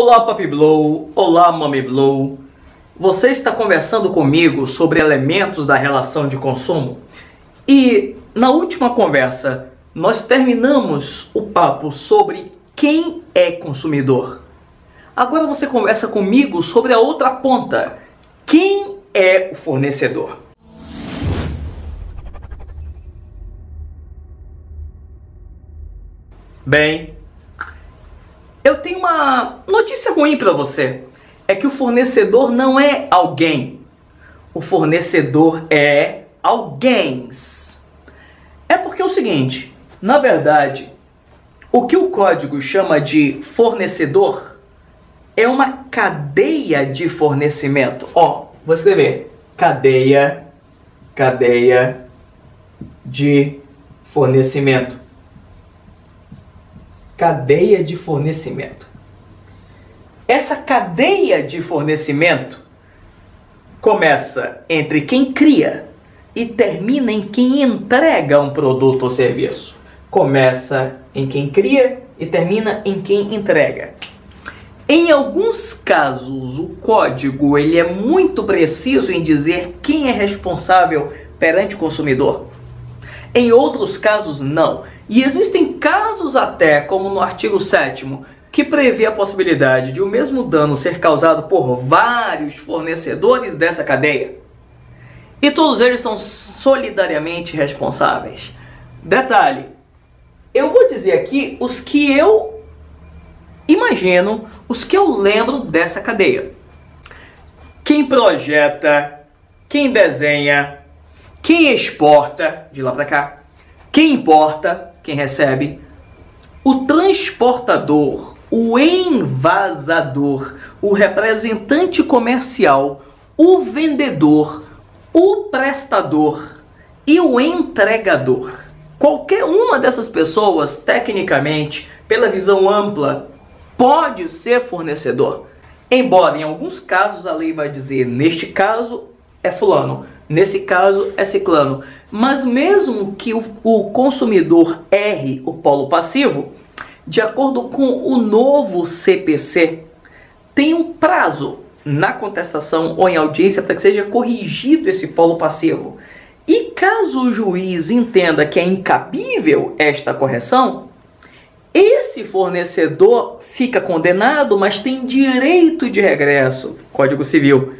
Olá Papi Blow, olá Mamiblow. Você está conversando comigo sobre elementos da relação de consumo? E na última conversa nós terminamos o papo sobre quem é consumidor. Agora você conversa comigo sobre a outra ponta. Quem é o fornecedor? Bem, eu tenho uma notícia ruim para você. É que o fornecedor não é alguém. O fornecedor é alguém. É porque é o seguinte, na verdade, o que o código chama de fornecedor é uma cadeia de fornecimento. Ó, vou escrever. Cadeia de fornecimento. Cadeia de fornecimento. Essa cadeia de fornecimento começa entre quem cria e termina em quem entrega um produto ou serviço. Começa em quem cria e termina em quem entrega. Em alguns casos, o código ele é muito preciso em dizer quem é responsável perante o consumidor. Em outros casos, não. E existem casos até, como no artigo 7º, que prevê a possibilidade de o mesmo dano ser causado por vários fornecedores dessa cadeia. E todos eles são solidariamente responsáveis. Detalhe, eu vou dizer aqui os que eu imagino, os que eu lembro dessa cadeia. Quem projeta, quem desenha, quem exporta, de lá para cá, quem importa, quem recebe, o transportador, o envasador, o representante comercial, o vendedor, o prestador e o entregador. Qualquer uma dessas pessoas, tecnicamente, pela visão ampla, pode ser fornecedor. Embora em alguns casos a lei vai dizer, neste caso é fulano, nesse caso é ciclano. Mas mesmo que o consumidor erre o polo passivo, de acordo com o novo CPC, tem um prazo na contestação ou em audiência para que seja corrigido esse polo passivo. E caso o juiz entenda que é incabível esta correção, esse fornecedor fica condenado, mas tem direito de regresso, Código Civil,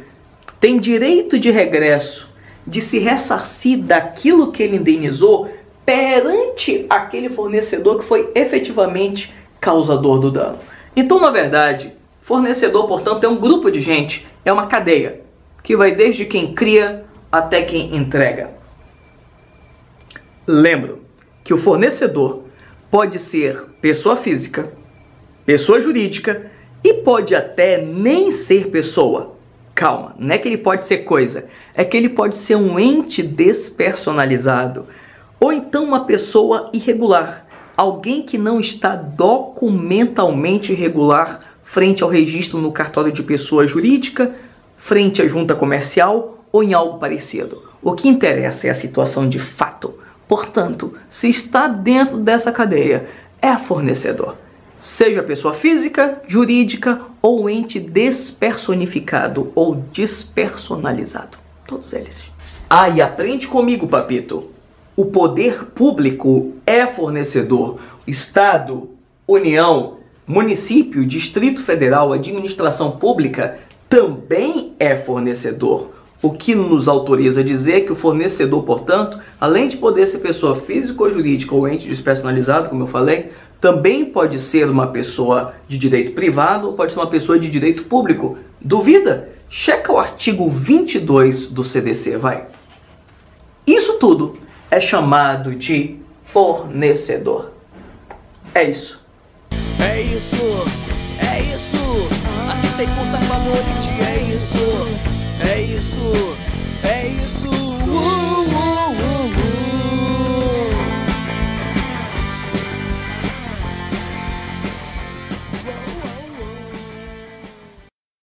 tem direito de regresso, de se ressarcir daquilo que ele indenizou perante aquele fornecedor que foi efetivamente causador do dano. Então, na verdade, fornecedor, portanto, é um grupo de gente, é uma cadeia, que vai desde quem cria até quem entrega. Lembro que o fornecedor pode ser pessoa física, pessoa jurídica e pode até nem ser pessoa. Calma, não é que ele pode ser coisa, é que ele pode ser um ente despersonalizado ou então uma pessoa irregular, alguém que não está documentalmente irregular frente ao registro no cartório de pessoa jurídica, frente à junta comercial ou em algo parecido. O que interessa é a situação de fato. Portanto, se está dentro dessa cadeia, é fornecedor. Seja pessoa física, jurídica ou ente despersonificado ou despersonalizado. Todos eles. Ah, e aprende comigo, papito. O poder público é fornecedor. Estado, União, município, Distrito Federal, administração pública também é fornecedor. O que nos autoriza a dizer que o fornecedor, portanto, além de poder ser pessoa física ou jurídica ou ente despersonalizado, como eu falei, também pode ser uma pessoa de direito privado ou pode ser uma pessoa de direito público. Duvida? Checa o artigo 22 do CDC, vai. Isso tudo é chamado de fornecedor. É isso. É isso. É isso. Assista e curta, favorite. É isso. É isso.